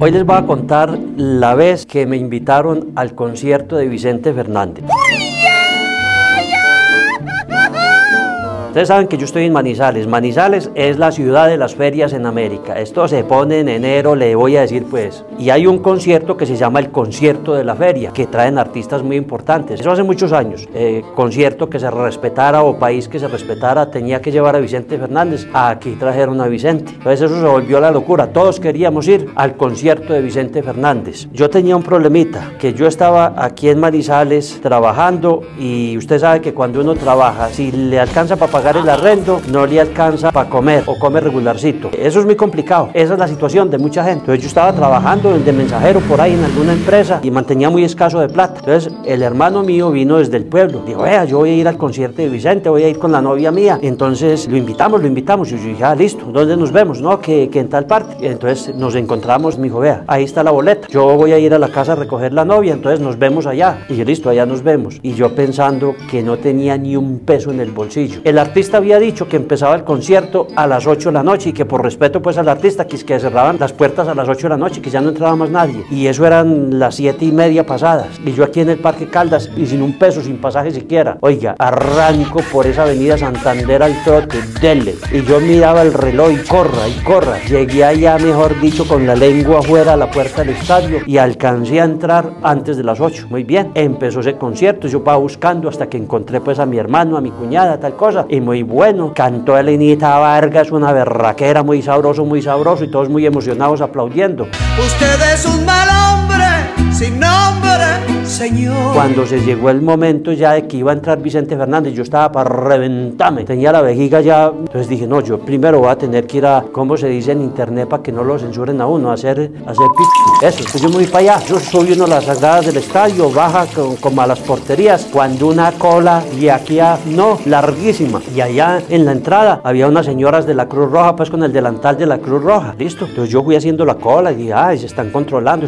Hoy les voy a contar la vez que me invitaron al concierto de Vicente Fernández. Ustedes saben que yo estoy en Manizales. Manizales es la ciudad de las ferias en América. Esto se pone en enero, le voy a decir pues. Y hay un concierto que se llama el concierto de la feria, que traen artistas muy importantes. Eso hace muchos años. Concierto que se respetara o país que se respetara tenía que llevar a Vicente Fernández. Aquí trajeron a Vicente. Entonces eso se volvió la locura. Todos queríamos ir al concierto de Vicente Fernández. Yo tenía un problemita, que yo estaba aquí en Manizales trabajando y usted sabe que cuando uno trabaja, si le alcanza para pagar el arrendo, no le alcanza para comer o come regularcito. Eso es muy complicado, esa es la situación de mucha gente. Entonces yo estaba trabajando de mensajero por ahí en alguna empresa y mantenía muy escaso de plata. Entonces el hermano mío vino desde el pueblo, dijo, vea, yo voy a ir al concierto de Vicente, voy a ir con la novia mía. Entonces lo invitamos y yo dije, ah, listo, ¿dónde nos vemos? No, que en tal parte. Y entonces nos encontramos, me dijo, vea, ahí está la boleta, yo voy a ir a la casa a recoger la novia, entonces nos vemos allá. Y yo, listo, allá nos vemos. Y yo pensando que no tenía ni un peso en el bolsillo. El artista había dicho que empezaba el concierto a las 8 de la noche y que por respeto pues al artista que cerraban las puertas a las 8 de la noche, que ya no entraba más nadie, y eso eran las 7:30 pasadas, y yo aquí en el parque Caldas y sin un peso, sin pasaje siquiera. Oiga, arranco por esa avenida Santander al trote, dele, y yo miraba el reloj y corra y corra. Llegué allá, mejor dicho, con la lengua afuera a la puerta del estadio y alcancé a entrar antes de las 8. Muy bien, empezó ese concierto, yo iba buscando hasta que encontré pues a mi hermano, a mi cuñada, tal cosa. Y muy bueno, cantó Helenita Vargas, una berraquera, muy sabroso, y todos muy emocionados aplaudiendo. Usted es un mal hombre, sin nombre, señor. Cuando se llegó el momento ya de que iba a entrar Vicente Fernández, yo estaba para reventarme, tenía la vejiga ya, entonces dije, no, yo primero voy a tener que ir a, ¿cómo se dice en internet para que no lo censuren a uno? A hacer pichi. Eso, pues yo me voy para allá, yo subí uno a las sagradas del estadio, baja como a las porterías, cuando una cola, y aquí a, no, larguísima. Y allá en la entrada había unas señoras de la Cruz Roja, pues con el delantal de la Cruz Roja, listo. Entonces yo fui haciendo la cola y dije, ay, se están controlando.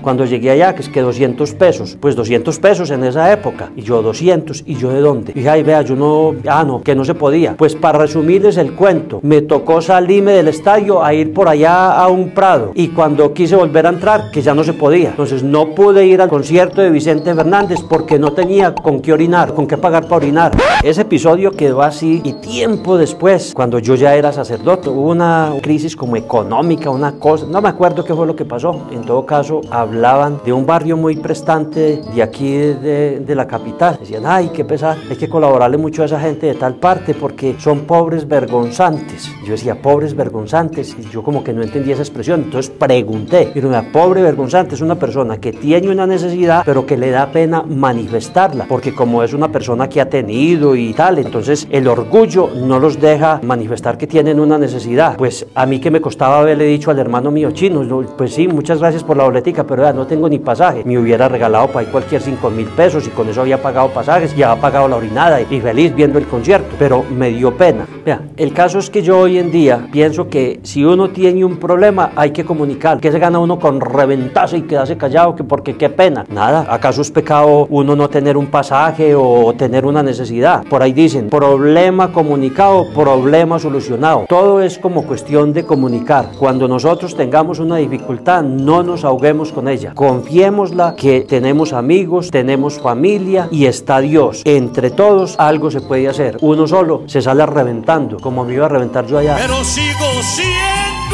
Cuando llegué allá, que es que 200 pesos, pues 200 pesos en esa época, y yo 200, y yo de dónde. Y dije, ay, vea, yo no, no, que no se podía. Pues para resumirles el cuento, me tocó salirme del estadio a ir por allá a un prado, y cuando quise volver a entrar, que ya no se podía. Entonces no pude ir al concierto de Vicente Fernández porque no tenía con qué orinar, con qué pagar para orinar. Ese episodio que así, y tiempo después, cuando yo ya era sacerdote, hubo una crisis como económica, una cosa, no me acuerdo qué fue lo que pasó. En todo caso, hablaban de un barrio muy prestante de aquí de la capital. Decían, ay, qué pesar, hay que colaborarle mucho a esa gente de tal parte porque son pobres vergonzantes. Yo decía, pobres vergonzantes, y yo como que no entendía esa expresión, entonces pregunté, y una pobre vergonzante es una persona que tiene una necesidad, pero que le da pena manifestarla, porque como es una persona que ha tenido y tal, entonces el orgullo no los deja manifestar que tienen una necesidad. Pues a mí que me costaba haberle dicho al hermano mío, chino, pues sí, muchas gracias por la boletica, pero ya no tengo ni pasaje. Me hubiera regalado para ahí cualquier 5.000 pesos y con eso había pagado pasajes, ya había pagado la orinada y feliz viendo el concierto, pero me dio pena. Vea, el caso es que yo hoy en día pienso que si uno tiene un problema hay que comunicar. ¿Qué se gana uno con reventarse y quedarse callado? Que porque qué pena. Nada, ¿acaso es pecado uno no tener un pasaje o tener una necesidad? Por ahí dicen, problema comunicado, problema solucionado. Todo es como cuestión de comunicar. Cuando nosotros tengamos una dificultad, no nos ahoguemos con ella. Confiémosla que tenemos amigos, tenemos familia y está Dios. Entre todos algo se puede hacer. Uno solo se sale reventando, como me iba a reventar yo allá. Pero sigo siendo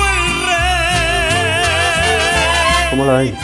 el rey. ¿Cómo la ven?